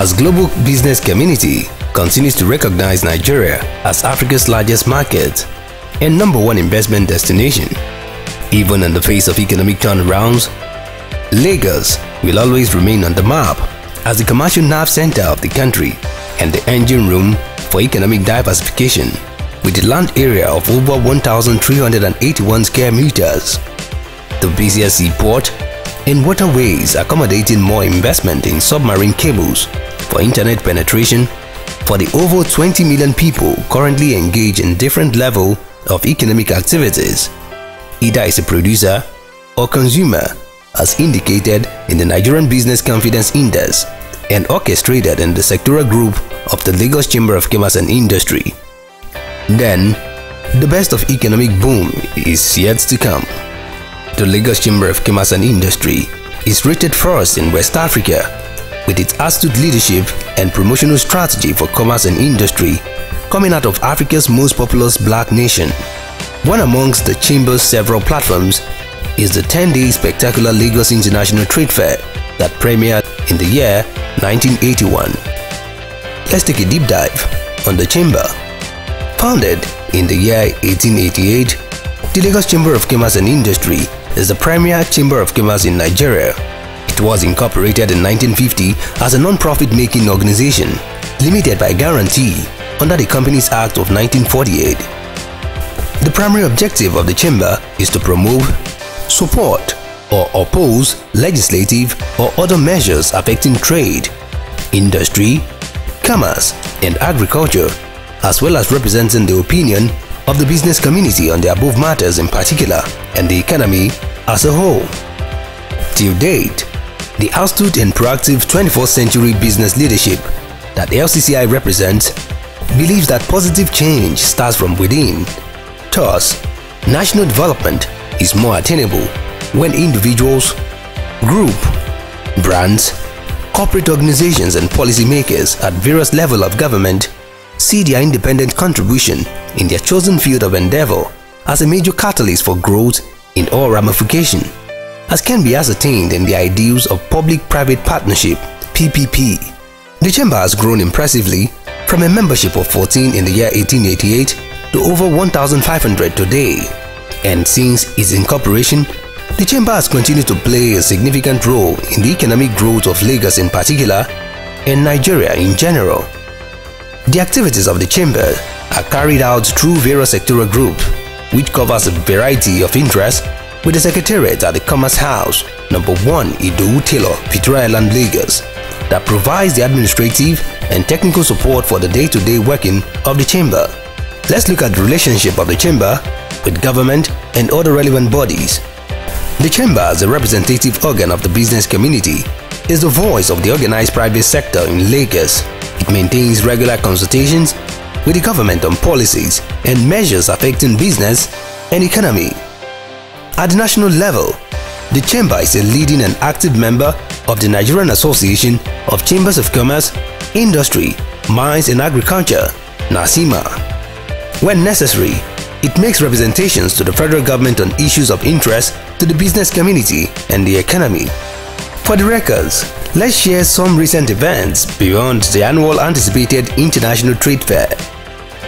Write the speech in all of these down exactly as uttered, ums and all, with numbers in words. as global business community continues to recognize Nigeria as Africa's largest market and number one investment destination. Even in the face of economic turnarounds, Lagos will always remain on the map as the commercial nerve center of the country and the engine room for economic diversification, with a land area of over one thousand three hundred eighty-one square meters, the busiest seaport, and waterways accommodating more investment in submarine cables for internet penetration for the over twenty million people currently engaged in different levels of economic activities, either as a producer or consumer, as indicated in the Nigerian Business Confidence Index and orchestrated in the sectoral group of the Lagos Chamber of Commerce and Industry. Then, the best of economic boom is yet to come. The Lagos Chamber of Commerce and Industry is rated first in West Africa with its astute leadership and promotional strategy for commerce and industry coming out of Africa's most populous black nation. One amongst the Chamber's several platforms is the ten-day spectacular Lagos International Trade Fair that premiered in the year nineteen eighty-one. Let's take a deep dive on the Chamber. Founded in the year eighteen eighty-eight, the Lagos Chamber of Commerce and Industry is the premier chamber of commerce in Nigeria. It was incorporated in nineteen fifty as a non-profit making organization, limited by guarantee under the Companies Act of nineteen forty-eight. The primary objective of the Chamber is to promote, support, or oppose legislative or other measures affecting trade, industry, commerce, and agriculture, as well as representing the opinion of the business community on the above matters in particular and the economy as a whole. Till date, the astute and proactive twenty-first century business leadership that L C C I represents believes that positive change starts from within. Thus, national development is more attainable when individuals, group, brands, corporate organizations and policymakers at various levels of government see their independent contribution in their chosen field of endeavor as a major catalyst for growth in all ramifications, as can be ascertained in the ideals of public-private partnership P P P. The Chamber has grown impressively from a membership of fourteen in the year eighteen eighty-eight to over one thousand five hundred today, and since its incorporation, the Chamber has continued to play a significant role in the economic growth of Lagos in particular and Nigeria in general. The activities of the Chamber are carried out through various sectoral groups, which covers a variety of interests, with the Secretariat at the Commerce House, number one Idowu Taylor, Victoria Island, Lagos, that provides the administrative and technical support for the day-to-day working of the Chamber. Let's look at the relationship of the Chamber with government and other relevant bodies. The Chamber, as a representative organ of the business community, is the voice of the organized private sector in Lagos. It maintains regular consultations with the government on policies and measures affecting business and economy. At the national level, the Chamber is a leading and active member of the Nigerian Association of Chambers of Commerce, Industry, Mines and Agriculture, NASIMA. When necessary, it makes representations to the federal government on issues of interest to the business community and the economy. For the records, let's share some recent events beyond the annual anticipated International Trade Fair.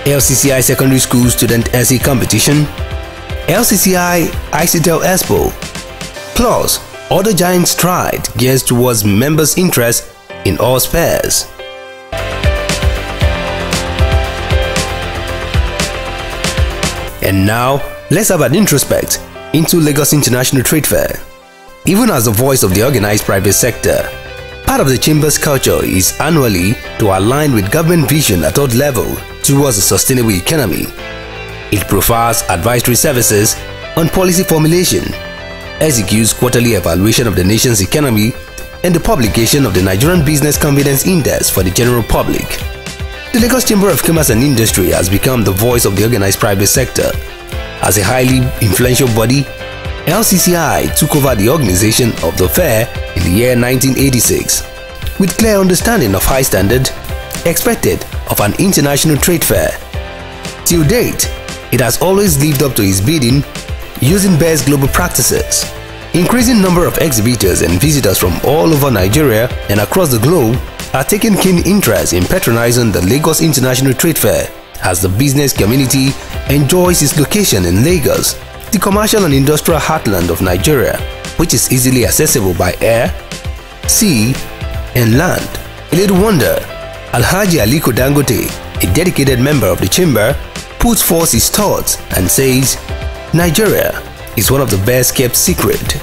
L C C I Secondary School Student Essay Competition, L C C I I C T E L Expo, plus other giant stride geared towards members' interest in all spheres. And now, let's have an introspect into Lagos International Trade Fair. Even as the voice of the organized private sector, part of the Chamber's culture is annually to align with government vision at all levels towards a sustainable economy. It provides advisory services on policy formulation, executes quarterly evaluation of the nation's economy, and the publication of the Nigerian Business Confidence Index for the general public. The Lagos Chamber of Commerce and Industry has become the voice of the organized private sector. As a highly influential body, L C C I took over the organization of the fair in the year nineteen eighty-six, with clear understanding of high standard expected of an international trade fair. Till date, it has always lived up to its bidding, using best global practices. Increasing number of exhibitors and visitors from all over Nigeria and across the globe are taking keen interest in patronizing the Lagos International Trade Fair, as the business community enjoys its location in Lagos, the commercial and industrial heartland of Nigeria, which is easily accessible by air, sea, and land. A little wonder, Alhaji Aliko Dangote, a dedicated member of the chamber, puts forth his thoughts and says, Nigeria is one of the best kept secret.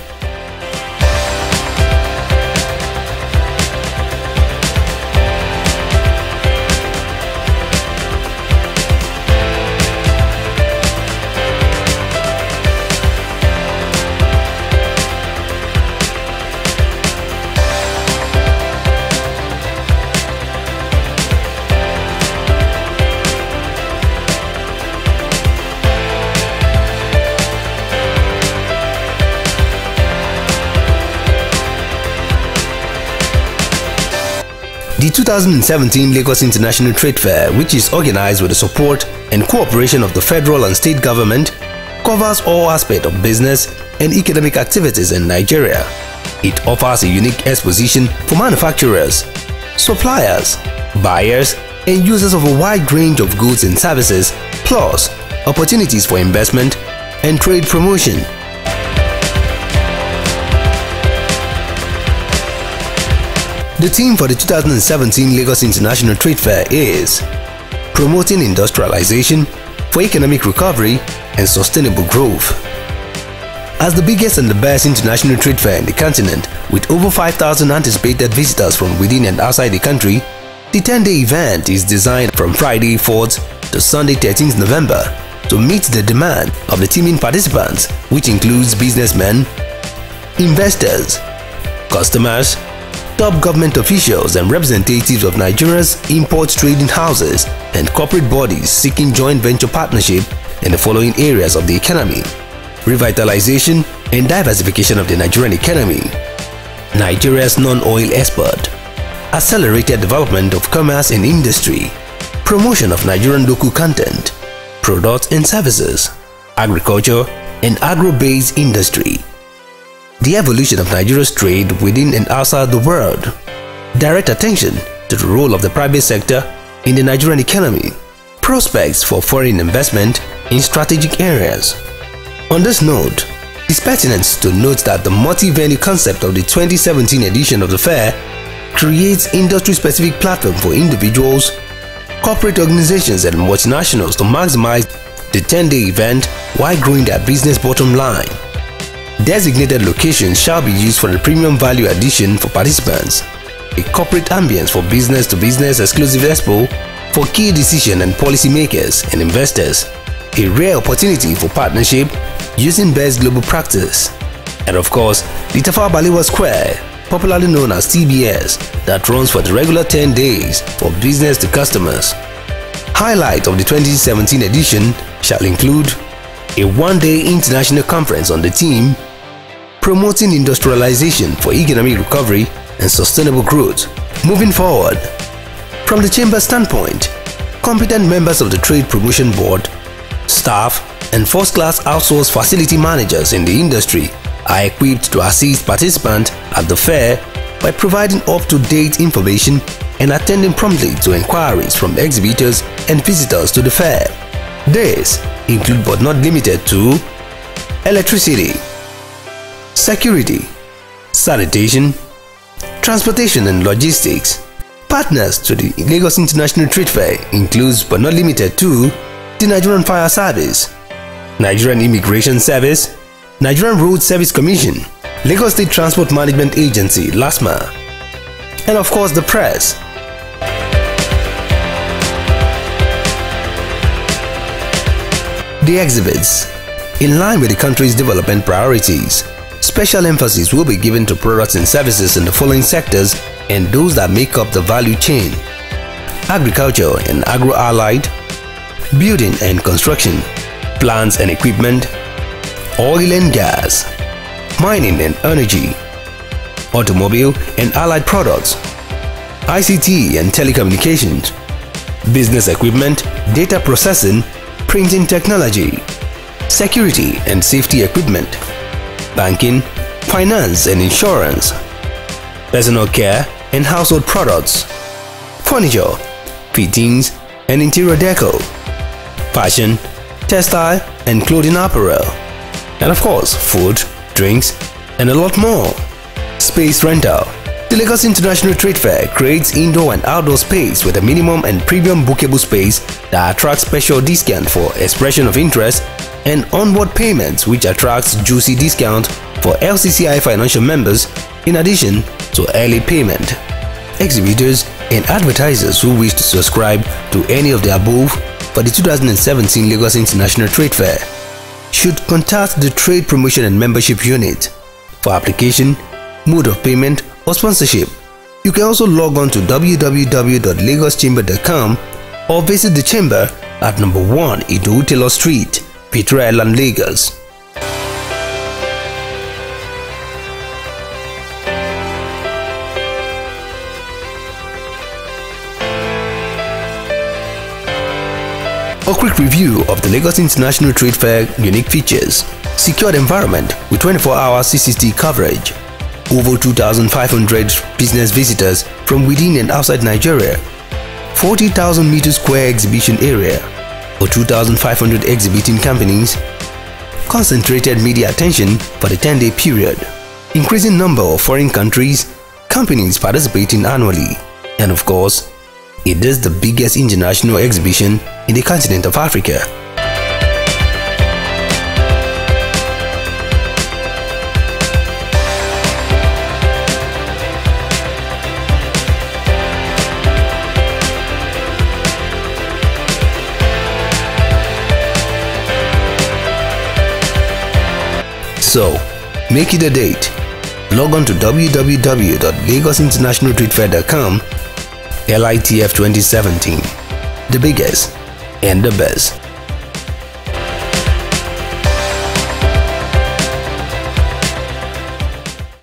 The two thousand seventeen Lagos International Trade Fair, which is organized with the support and cooperation of the federal and state government, covers all aspects of business and economic activities in Nigeria. It offers a unique exposition for manufacturers, suppliers, buyers, and users of a wide range of goods and services, plus opportunities for investment and trade promotion. The theme for the two thousand seventeen Lagos International Trade Fair is Promoting Industrialization for Economic Recovery and Sustainable Growth. As the biggest and the best international trade fair in the continent, with over five thousand anticipated visitors from within and outside the country, the ten-day event is designed from Friday fourth to Sunday thirteenth November to meet the demand of the teeming participants, which includes businessmen, investors, customers, top government officials and representatives of Nigeria's import trading houses and corporate bodies seeking joint venture partnership in the following areas of the economy: revitalization and diversification of the Nigerian economy, Nigeria's non-oil export, accelerated development of commerce and industry, promotion of Nigerian local content, products and services, agriculture and agro-based industry, the evolution of Nigeria's trade within and outside the world, direct attention to the role of the private sector in the Nigerian economy, prospects for foreign investment in strategic areas. On this note, it's pertinent to note that the multi-venue concept of the twenty seventeen edition of the fair creates industry-specific platform for individuals, corporate organizations and multinationals to maximize the ten-day event while growing their business bottom line. Designated locations shall be used for the premium value addition for participants, a corporate ambience for business-to-business exclusive expo for key decision and policy makers and investors, a rare opportunity for partnership using best global practice, and of course, the Tafawa Balewa Square, popularly known as T B S, that runs for the regular ten days for business to customers. Highlights of the twenty seventeen edition shall include a one-day international conference on the theme Promoting Industrialization for Economic Recovery and Sustainable Growth. Moving forward, from the chamber standpoint, competent members of the Trade Promotion Board, staff, and first-class outsourced facility managers in the industry are equipped to assist participants at the fair by providing up-to-date information and attending promptly to inquiries from exhibitors and visitors to the fair. This include but not limited to electricity, security, sanitation, transportation and logistics. Partners to the Lagos International Trade Fair includes but not limited to the Nigerian Fire Service, Nigerian Immigration Service, Nigerian Road Service Commission, Lagos State Transport Management Agency, LASMA, and of course the press. The exhibits, in line with the country's development priorities, special emphasis will be given to products and services in the following sectors and those that make up the value chain: agriculture and agro-allied, building and construction, plants and equipment, oil and gas, mining and energy, automobile and allied products, I C T and telecommunications, business equipment, data processing, printing technology, security and safety equipment, banking, finance and insurance, personal care and household products. furniture, fittings and interior deco, fashion, textile and clothing apparel, and of course food, drinks and a lot more. Space rental. The Lagos International Trade Fair creates indoor and outdoor space with a minimum and premium bookable space that attracts special discount for expression of interest and onward payments, which attracts juicy discount for L C C I financial members in addition to early payment. Exhibitors and advertisers who wish to subscribe to any of the above for the two thousand seventeen Lagos International Trade Fair should contact the Trade Promotion and Membership Unit for application, mode of payment or sponsorship. You can also log on to w w w dot lagos chamber dot com or visit the chamber at number one Ido Taylor Street, Peter Island, Lagos. A quick review of the Lagos International Trade Fair unique features. Secured environment with twenty-four hour C C T V coverage. Over two thousand five hundred business visitors from within and outside Nigeria. forty thousand meter square exhibition area for two thousand five hundred exhibiting companies. Concentrated media attention for the ten day period. Increasing number of foreign countries, companies participating annually. And of course, it is the biggest international exhibition in the continent of Africa. So, make it a date. Log on to w w w dot lagos international trade fair dot com. L I T F twenty seventeen, the biggest and the best.